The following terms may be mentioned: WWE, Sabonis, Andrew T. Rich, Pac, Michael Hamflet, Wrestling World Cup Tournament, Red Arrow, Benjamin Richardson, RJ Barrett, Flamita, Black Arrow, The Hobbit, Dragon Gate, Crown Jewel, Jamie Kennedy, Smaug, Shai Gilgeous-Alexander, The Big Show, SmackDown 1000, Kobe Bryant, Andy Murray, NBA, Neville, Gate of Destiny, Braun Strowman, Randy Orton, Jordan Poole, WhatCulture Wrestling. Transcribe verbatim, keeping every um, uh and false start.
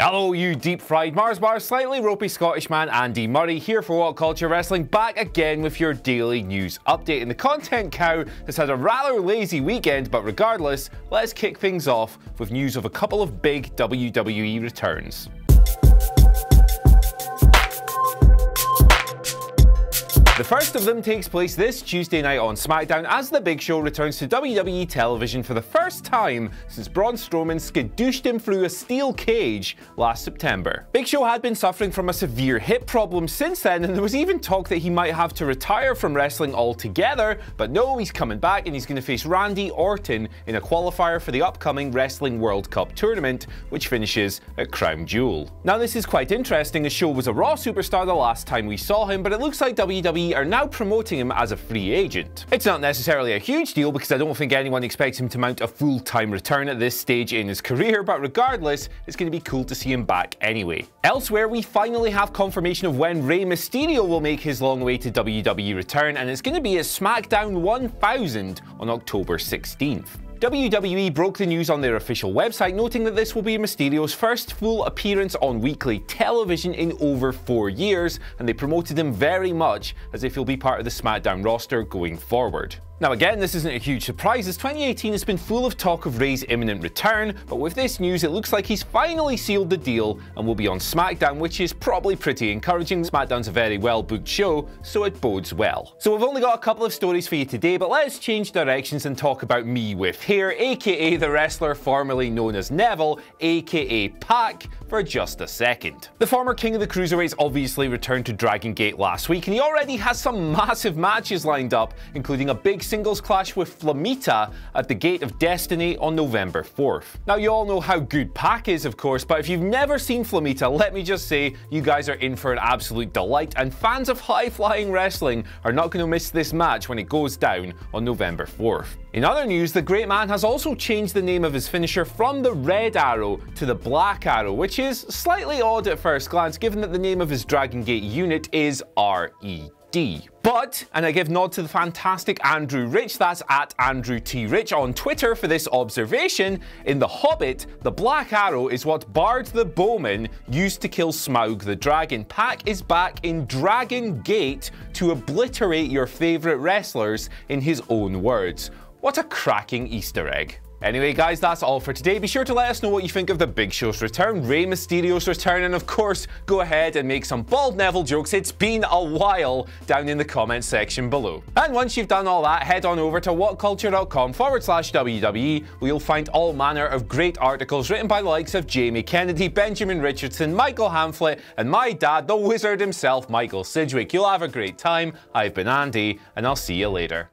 Hello you deep-fried Mars Bar, slightly ropey Scottish man Andy Murray here for WhatCulture Wrestling, back again with your daily news update. And the content cow has had a rather lazy weekend, but regardless, let's kick things off with news of a couple of big W W E returns. The first of them takes place this Tuesday night on SmackDown as The Big Show returns to W W E television for the first time since Braun Strowman skadoosh him through a steel cage last September. Big Show had been suffering from a severe hip problem since then, and there was even talk that he might have to retire from wrestling altogether, but no, he's coming back and he's going to face Randy Orton in a qualifier for the upcoming Wrestling World Cup Tournament, which finishes at Crown Jewel. Now this is quite interesting, as Show was a Raw superstar the last time we saw him, but it looks like W W E are now promoting him as a free agent. It's not necessarily a huge deal because I don't think anyone expects him to mount a full-time return at this stage in his career, but regardless, it's going to be cool to see him back anyway. Elsewhere, we finally have confirmation of when Rey Mysterio will make his long-awaited W W E return, and it's going to be at SmackDown one thousand on October sixteenth. W W E broke the news on their official website, noting that this will be Mysterio's first full appearance on weekly television in over four years, and they promoted him very much as if he'll be part of the SmackDown roster going forward. Now again, this isn't a huge surprise as twenty eighteen has been full of talk of Rey's imminent return, but with this news it looks like he's finally sealed the deal and will be on SmackDown, which is probably pretty encouraging. SmackDown's a very well booked show, so it bodes well. So we've only got a couple of stories for you today, but let's change directions and talk about me with hair, aka the wrestler formerly known as Neville, aka Pac, for just a second. The former King of the Cruiserweights obviously returned to Dragon Gate last week, and he already has some massive matches lined up, including a big singles clash with Flamita at the Gate of Destiny on November fourth. Now you all know how good Pac is of course, but if you've never seen Flamita, let me just say you guys are in for an absolute delight, and fans of high-flying wrestling are not going to miss this match when it goes down on November fourth. In other news, the great man has also changed the name of his finisher from the Red Arrow to the Black Arrow, which is slightly odd at first glance given that the name of his Dragon Gate unit is R E D. But, and I give nod to the fantastic Andrew Rich, that's at Andrew T. Rich on Twitter for this observation, in The Hobbit, the Black Arrow is what Bard the Bowman used to kill Smaug the Dragon. Pac is back in Dragon Gate to obliterate your favourite wrestlers, in his own words. What a cracking Easter egg. Anyway guys, that's all for today. Be sure to let us know what you think of The Big Show's return, Rey Mysterio's return, and of course, go ahead and make some bald Neville jokes, it's been a while, down in the comments section below. And once you've done all that, head on over to whatculture.com forward slash WWE, where you'll find all manner of great articles written by the likes of Jamie Kennedy, Benjamin Richardson, Michael Hamflet, and my dad, the wizard himself, Michael Sidgwick. You'll have a great time. I've been Andy, and I'll see you later.